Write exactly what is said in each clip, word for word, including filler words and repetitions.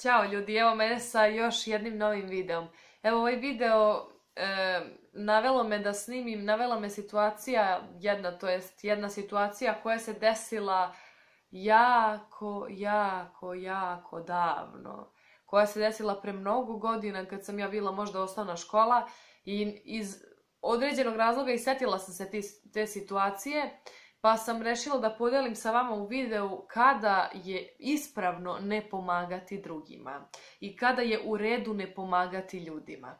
Ćao ljudi, evo mene sa još jednim novim videom. Evo ovaj video e, navelo me da snimim, navela me situacija jedna, to jest jedna situacija koja se desila jako, jako, jako davno. Koja se desila pre mnogo godina kad sam ja bila možda osnovna škola i iz određenog razloga i setila sam se te, te situacije. Pa sam rešila da podelim sa vama u videu kada je ispravno ne pomagati drugima i kada je u redu ne pomagati ljudima.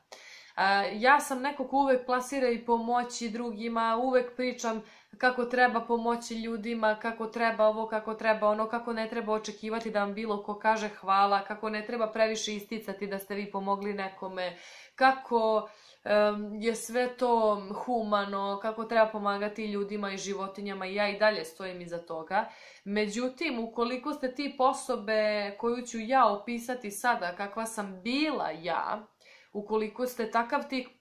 Ja sam neko ko uvek plasira i pomoći drugima, uvek pričam kako treba pomoći ljudima, kako treba ovo, kako treba ono, kako ne treba očekivati da vam bilo ko kaže hvala, kako ne treba previše isticati da ste vi pomogli nekome, kako um, je sve to humano, kako treba pomagati ljudima i životinjama, i ja i dalje stojim iza toga. Međutim, ukoliko ste tip osobe koju ću ja opisati sada, kakva sam bila ja, ukoliko ste takav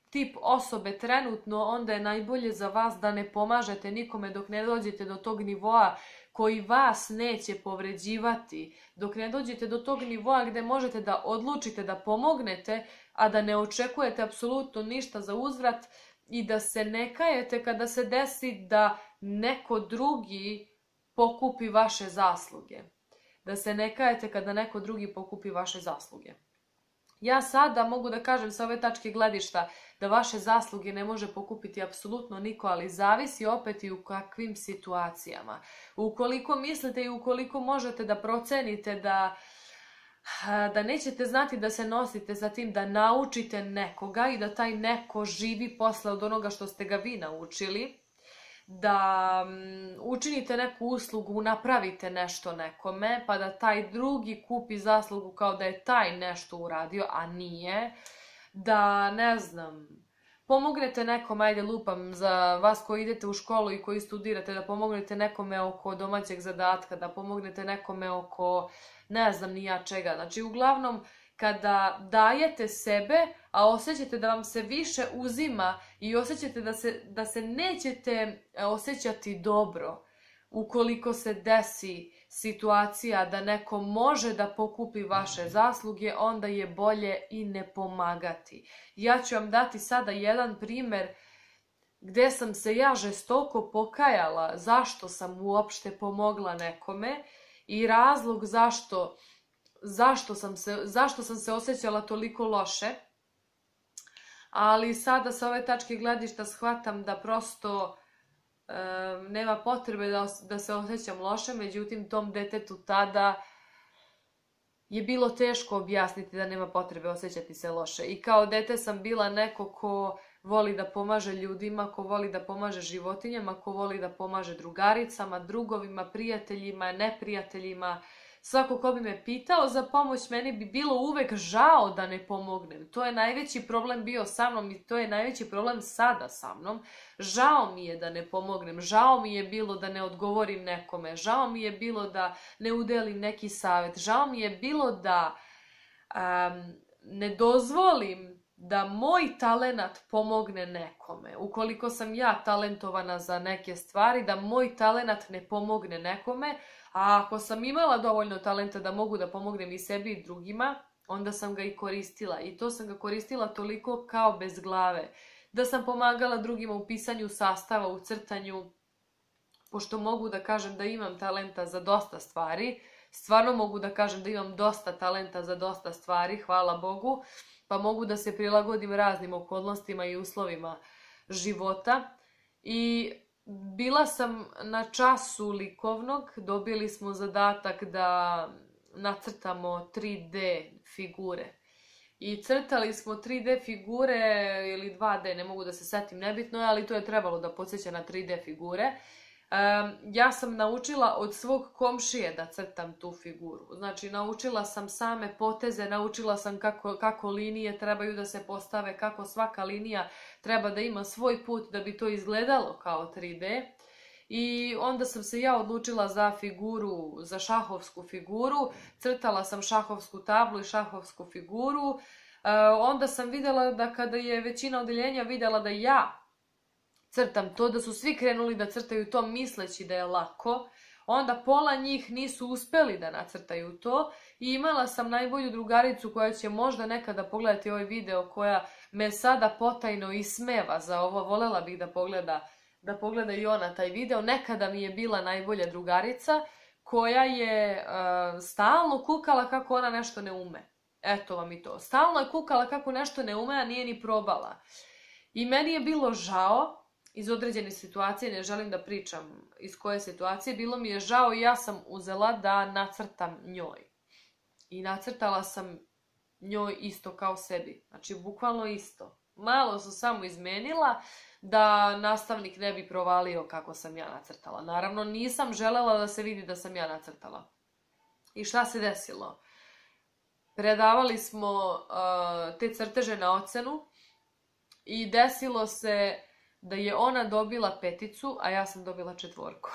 tip osobe trenutno, onda je najbolje za vas da ne pomažete nikome dok ne dođete do tog nivoa koji vas neće povređivati, dok ne dođete do tog nivoa gde možete da odlučite da pomognete, a da ne očekujete apsolutno ništa za uzvrat i da se ne kajete kada se desi da neko drugi pokupi vaše zasluge. Da se ne kajete kada neko drugi pokupi vaše zasluge. Ja sada mogu da kažem sa ove tačke gledišta da vaše zasluge ne može pokupiti apsolutno niko, ali zavisi opet i u kakvim situacijama. Ukoliko mislite i ukoliko možete da procenite da, da nećete znati da se nosite sa tim, da naučite nekoga i da taj neko živi posle od onoga što ste ga vi naučili, da učinite neku uslugu, napravite nešto nekome, pa da taj drugi kupi zaslugu kao da je taj nešto uradio, a nije. Da, ne znam, pomognete nekom, ajde lupam, za vas koji idete u školu i koji studirate, da pomognete nekome oko domaćeg zadatka, da pomognete nekome oko, ne znam ni ja čega. Znači, uglavnom, kada dajete sebe, a osjećate da vam se više uzima i osjećate da se, da se nećete osjećati dobro ukoliko se desi situacija da neko može da pokupi vaše zasluge, onda je bolje i ne pomagati. Ja ću vam dati sada jedan primer gde sam se ja žestoko pokajala zašto sam uopšte pomogla nekome i razlog zašto Zašto sam, se, zašto sam se osjećala toliko loše, ali sada sa ove tačke gledišta shvatam da prosto e, nema potrebe da, da se osjećam loše. Međutim, tom detetu tada je bilo teško objasniti da nema potrebe osjećati se loše. I kao dete sam bila neko ko voli da pomaže ljudima, ko voli da pomaže životinjama, ko voli da pomaže drugaricama, drugovima, prijateljima, neprijateljima. Svako ko bi me pitao za pomoć, meni bi bilo uvek žao da ne pomognem. To je najveći problem bio sa mnom i to je najveći problem sada sa mnom. Žao mi je da ne pomognem, žao mi je bilo da ne odgovorim nekome, žao mi je bilo da ne udelim neki savjet, žao mi je bilo da um, ne dozvolim da moj talenat pomogne nekome. Ukoliko sam ja talentovana za neke stvari, da moj talenat ne pomogne nekome, a ako sam imala dovoljno talenta da mogu da pomognem i sebi i drugima, onda sam ga i koristila. I to sam ga koristila toliko kao bez glave. Da sam pomagala drugima u pisanju sastava, u crtanju, pošto mogu da kažem da imam talenta za dosta stvari. Stvarno mogu da kažem da imam dosta talenta za dosta stvari, hvala Bogu. Pa mogu da se prilagodim raznim okolnostima i uslovima života. I bila sam na času likovnog, dobili smo zadatak da nacrtamo tri de figure. I crtali smo tri de figure ili dva de, ne mogu da se setim, nebitno je, ali to je trebalo da podsjeća na tri de figure. Um, ja sam naučila od svog komšije da crtam tu figuru. Znači, naučila sam same poteze, naučila sam kako, kako linije trebaju da se postave, kako svaka linija treba da ima svoj put da bi to izgledalo kao tri de. I onda sam se ja odlučila za figuru, za šahovsku figuru. Crtala sam šahovsku tablu i šahovsku figuru. Uh, onda sam videla da kada je većina odeljenja videla da ja crtam to, da su svi krenuli da crtaju to misleći da je lako, onda pola njih nisu uspeli da nacrtaju to i imala sam najbolju drugaricu koja će možda nekada pogledati ovaj video, koja me sada potajno ismeva za ovo, volela bih da pogleda, da pogleda i ona taj video. Nekada mi je bila najbolja drugarica koja je e, stalno kukala kako ona nešto ne ume. Eto vam i to. Stalno je kukala kako nešto ne ume, a nije ni probala. I meni je bilo žao iz određene situacije, ne želim da pričam iz koje situacije, bilo mi je žao i ja sam uzela da nacrtam njoj. I nacrtala sam njoj isto kao sebi. Znači, bukvalno isto. Malo sam samo izmenila da nastavnik ne bi provalio kako sam ja nacrtala. Naravno, nisam želela da se vidi da sam ja nacrtala. I šta se desilo? Predavali smo uh, te crteže na ocenu i desilo se da je ona dobila peticu, a ja sam dobila četvorku.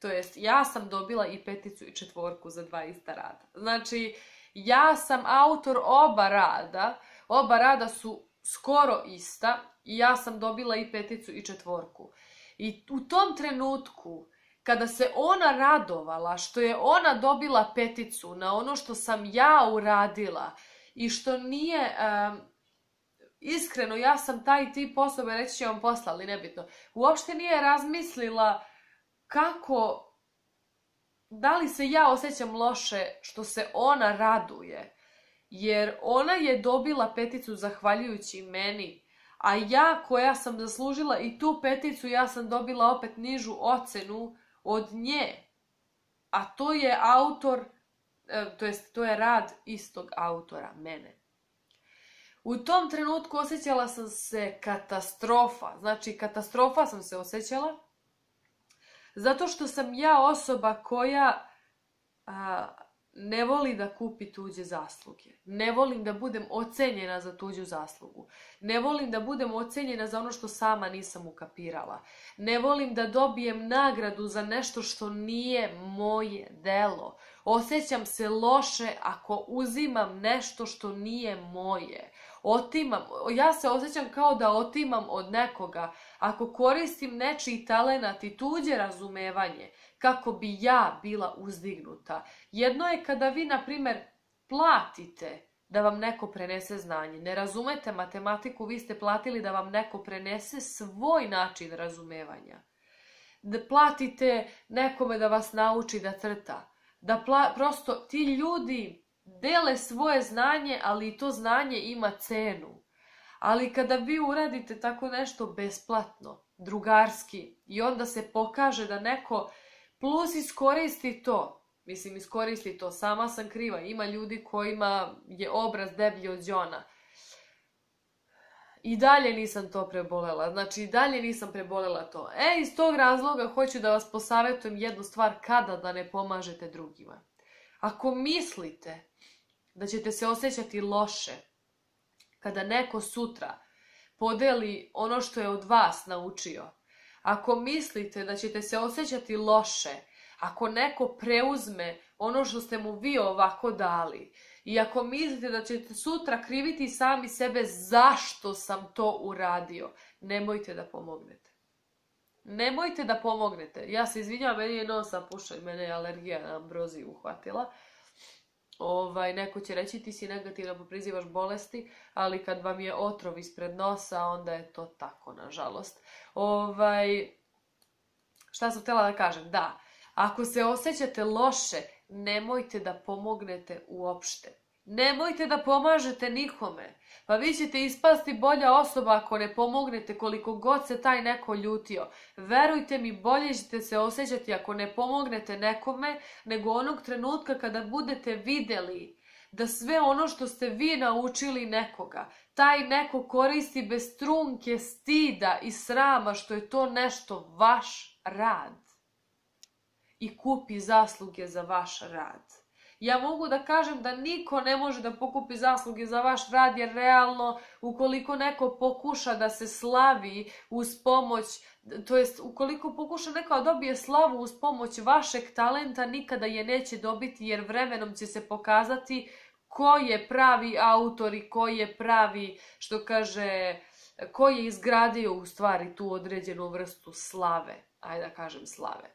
To jest, ja sam dobila i peticu i četvorku za dva ista rada. Znači, ja sam autor oba rada, oba rada su skoro ista i ja sam dobila i peticu i četvorku. I u tom trenutku, kada se ona radovala što je ona dobila peticu na ono što sam ja uradila i što nije... Um, iskreno, ja sam taj tip osobe, reći ću vam posla, ali nebitno, uopšte nije razmislila kako... Da li se ja osjećam loše što se ona raduje, jer ona je dobila peticu zahvaljujući meni, a ja koja sam zaslužila i tu peticu, ja sam dobila opet nižu ocenu od nje. A to je autor, to jest to je rad istog autora, mene. U tom trenutku osjećala sam se katastrofa, znači katastrofa sam se osjećala, zato što sam ja osoba koja a, ne voli da kupi tuđe zasluge. Ne volim da budem ocenjena za tuđu zaslugu. Ne volim da budem ocenjena za ono što sama nisam ukapirala. Ne volim da dobijem nagradu za nešto što nije moje delo. Osjećam se loše ako uzimam nešto što nije moje. Otimam, ja se osjećam kao da otimam od nekoga ako koristim nečiji talenat i tuđe razumevanje kako bi ja bila uzdignuta. Jedno je kada vi, na primjer, platite da vam neko prenese znanje. Ne razumete matematiku, vi ste platili da vam neko prenese svoj način razumevanja. Da platite nekome da vas nauči da crta. Da pla, prosto ti ljudi dele svoje znanje, ali i to znanje ima cenu. Ali kada vi uradite tako nešto besplatno, drugarski, i onda se pokaže da neko plus iskoristi to, mislim iskoristi to, sama sam kriva, ima ljudi kojima je obraz deblji od đona. I dalje nisam to prebolela, znači i dalje nisam prebolela to. E, iz tog razloga hoću da vas posavetujem jednu stvar kada da ne pomažete drugima. Ako mislite da ćete se osjećati loše kada neko sutra podeli ono što je od vas naučio, ako mislite da ćete se osjećati loše ako neko preuzme ono što ste mu vi ovako dali, i ako mislite da ćete sutra kriviti sami sebe zašto sam to uradio, nemojte da pomognete. Nemojte da pomognete. Ja se izvinjavam, meni je nos zapušao i mene je alergija na ambroziju uhvatila. Ovaj, neko će reći ti si negativno pa prizivaš bolesti, ali kad vam je otrov ispred nosa, onda je to tako, nažalost. Ovaj, šta sam htjela da kažem? Da, ako se osjećate loše, nemojte da pomognete uopšte. Nemojte da pomažete nikome. Pa vi ćete ispasti bolja osoba ako ne pomognete, koliko god se taj neko ljutio. Verujte mi, bolje ćete se osjećati ako ne pomognete nekome, nego onog trenutka kada budete vidjeli da sve ono što ste vi naučili nekoga, taj neko koristi bez trunke stida i srama što je to nešto vaš rad. I kupi zasluge za vaš rad. Ja mogu da kažem da niko ne može da pokupi zasluge za vaš rad, jer realno ukoliko neko pokuša da se slavi uz pomoć, to jest ukoliko pokuša neko da dobije slavu uz pomoć vašeg talenta, nikada je neće dobiti, jer vremenom će se pokazati ko je pravi autor i ko je pravi, što kaže, ko je izgradio u stvari tu određenu vrstu slave, ajde da kažem slave.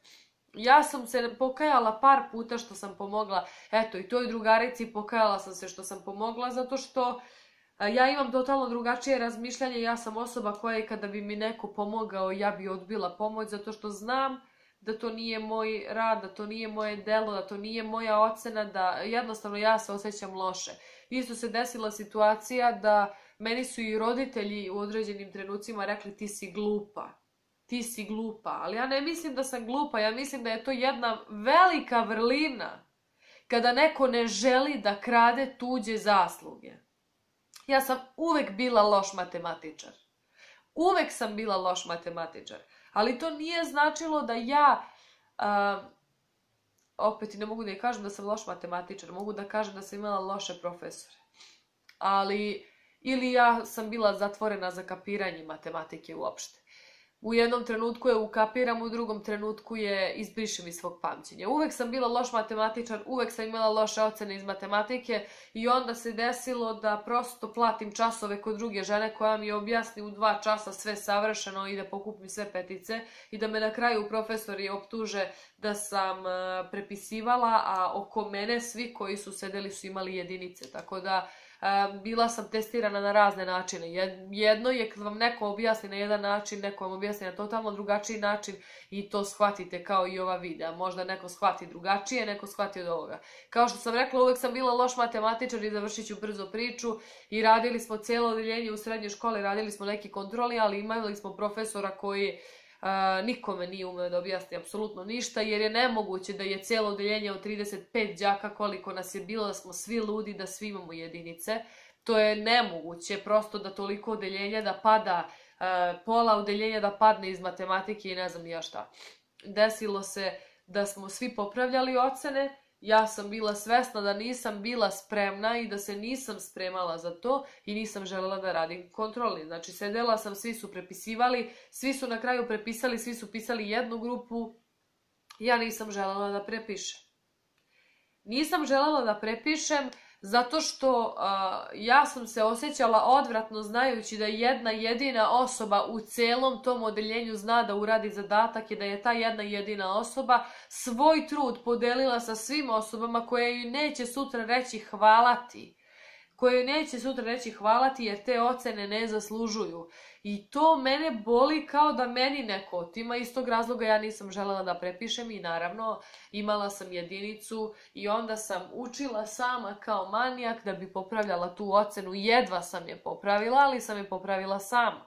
ja sam se pokajala par puta što sam pomogla, eto i toj drugarici pokajala sam se što sam pomogla, zato što ja imam totalno drugačije razmišljanje, ja sam osoba koja je kada bi mi neko pomogao ja bi odbila pomoć, zato što znam da to nije moj rad, da to nije moje delo, da to nije moja ocena, da jednostavno ja se osjećam loše. Isto se desila situacija da meni su i roditelji u određenim trenucima rekli ti si glupa, ti si glupa, ali ja ne mislim da sam glupa, ja mislim da je to jedna velika vrlina kada neko ne želi da krade tuđe zasluge. Ja sam uvek bila loš matematičar, uvek sam bila loš matematičar, ali to nije značilo da ja, uh, opet ne mogu da i kažem da sam loš matematičar, mogu da kažem da sam imala loše profesore. Ali, ili ja sam bila zatvorena za kapiranje matematike uopšte. U jednom trenutku je ukapiram, u drugom trenutku je izbrišem iz svog pamćenja. Uvek sam bila loš matematičar, uvek sam imala loše ocene iz matematike i onda se desilo da prosto platim časove kod druge žene koja mi objasni u dva časa sve savršeno i da pokupim sve petice i da me na kraju profesori optuže da sam prepisivala, a oko mene svi koji su sedeli su imali jedinice, tako da... Bila sam testirana na razne načine. Jedno je kad vam neko objasni na jedan način, neko vam objasni na totalno drugačiji način i to shvatite kao i ova videa. Možda neko shvati drugačije, neko shvati od ovoga. Kao što sam rekla, uvek sam bila loš matematičar i završit ću brzo priču i radili smo cijelo odeljenje u srednjoj školi, radili smo neki kontroli, ali imali smo profesora koji nikome nije umeo da objasni apsolutno ništa, jer je nemoguće da je cijelo odeljenje od trideset pet đaka koliko nas je bilo, da smo svi ludi, da svi imamo jedinice. To je nemoguće, prosto da toliko odeljenja da pada, pola odeljenja da padne iz matematike i ne znam ja šta. Desilo se da smo svi popravljali ocene, ja sam bila svesna da nisam bila spremna i da se nisam spremala za to i nisam želela da radim kontrolni. Znači, sedela sam, svi su prepisivali, svi su na kraju prepisali, svi su pisali jednu grupu. Ja nisam želela da prepišem. Nisam želela da prepišem zato što ja sam se osjećala odvratno znajući da jedna jedina osoba u celom tom odeljenju zna da uradi zadatak i da je ta jedna jedina osoba svoj trud podelila sa svim osobama koje joj neće sutra reći hvala ti. Koje joj neće sutra reći hvala ti jer te ocene ne zaslužuju. I to mene boli kao da meni neko otima. Iz tog razloga ja nisam želela da prepišem i naravno imala sam jedinicu i onda sam učila sama kao manijak da bi popravljala tu ocenu. Jedva sam je popravila, ali sam je popravila sama.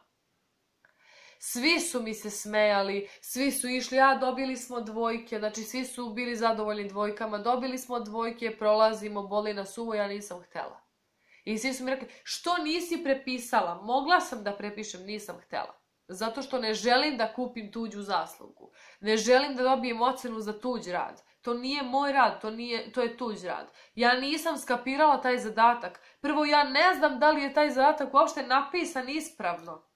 Svi su mi se smejali, svi su išli, a dobili smo dvojke, znači svi su bili zadovoljni dvojkama, dobili smo dvojke, prolazimo, boli nas uvo, ja nisam htjela. I svi su mi rekli, što nisi prepisala? Mogla sam da prepišem, nisam htjela. Zato što ne želim da kupim tuđu zaslugu. Ne želim da dobijem ocenu za tuđ rad. To nije moj rad, to, nije, to je tuđ rad. Ja nisam skapirala taj zadatak. Prvo, ja ne znam da li je taj zadatak uopšte napisan ispravno.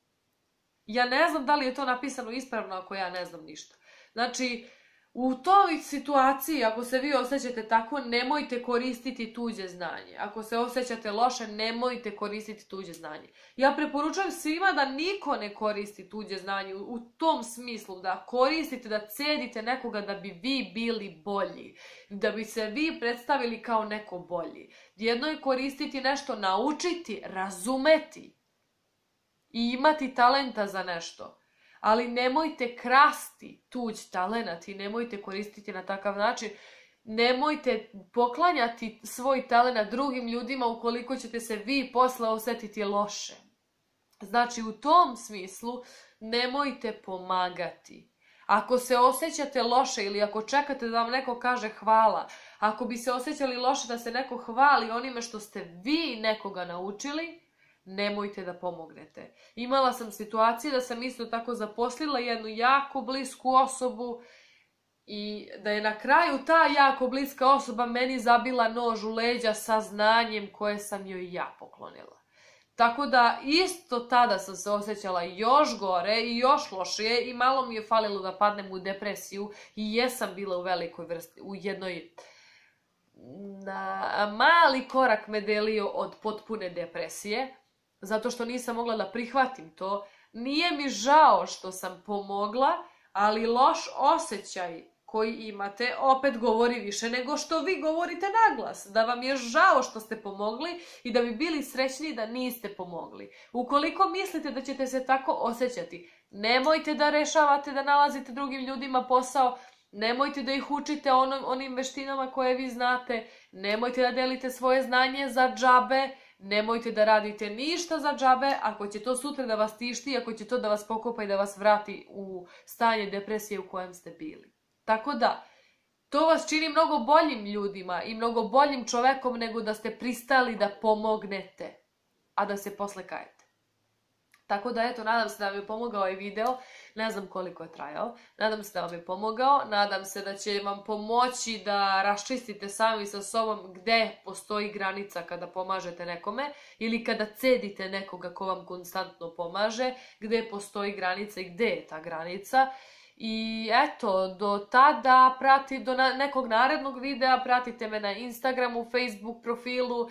Ja ne znam da li je to napisano ispravno ako ja ne znam ništa. Znači, u toj situaciji, ako se vi osjećate tako, nemojte koristiti tuđe znanje. Ako se osjećate loše, nemojte koristiti tuđe znanje. Ja preporučujem svima da niko ne koristi tuđe znanje u tom smislu, da koristite, da cedite nekoga da bi vi bili bolji, da bi se vi predstavili kao neko bolji. Jedno je koristiti nešto, naučiti, razumeti i imati talenta za nešto. Ali nemojte krasti tuđ talenat i nemojte koristiti na takav način. Nemojte poklanjati svoj talenat drugim ljudima ukoliko ćete se vi posle osjetiti loše. Znači, u tom smislu nemojte pomagati. Ako se osjećate loše ili ako čekate da vam neko kaže hvala, ako bi se osjećali loše da se neko hvali onime što ste vi nekoga naučili, nemojte da pomognete. Imala sam situaciju da sam isto tako zaposlila jednu jako blisku osobu i da je na kraju ta jako bliska osoba meni zabila nož u leđa sa znanjem koje sam joj ja poklonila. Tako da isto tada sam se osjećala još gore i još lošije i malo mi je falilo da padnem u depresiju i jesam bila u velikoj vrsti, u jednoj... Mali korak me delio od potpune depresije. Zato što nisam mogla da prihvatim to. Nije mi žao što sam pomogla, ali loš osjećaj koji imate opet govori više nego što vi govorite na glas. Da vam je žao što ste pomogli i da bi bili srećni da niste pomogli. Ukoliko mislite da ćete se tako osjećati, nemojte da rešavate, da nalazite drugim ljudima posao, nemojte da ih učite onom, onim veštinama koje vi znate, nemojte da delite svoje znanje za džabe, nemojte da radite ništa za džabe. Ako će to sutra da vas tišti, ako će to da vas pokopa i da vas vrati u stanje depresije u kojem ste bili. Tako da, to vas čini mnogo boljim ljudima i mnogo boljim čovekom nego da ste pristali da pomognete, a da se posle kajete. Tako da, eto, nadam se da vam je pomogao ovaj video, ne znam koliko je trajao, nadam se da vam je pomogao, nadam se da će vam pomoći da raščistite sami sa sobom gde postoji granica kada pomažete nekome ili kada cedite nekoga ko vam konstantno pomaže, gde postoji granica i gde je ta granica. I eto, do tada, prati, do nekog narednog videa, pratite me na Instagramu, Facebook profilu,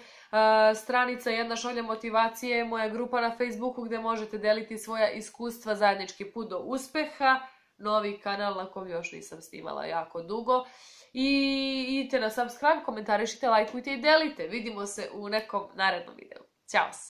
stranica Jedna šolja motivacije, moja grupa na Facebooku gde možete deliti svoja iskustva, zajednički put do uspeha, novi kanal na kom još nisam snimala jako dugo. I idite na subscribe, komentarišite, lajkujte i delite. Vidimo se u nekom narednom videu. Ćao!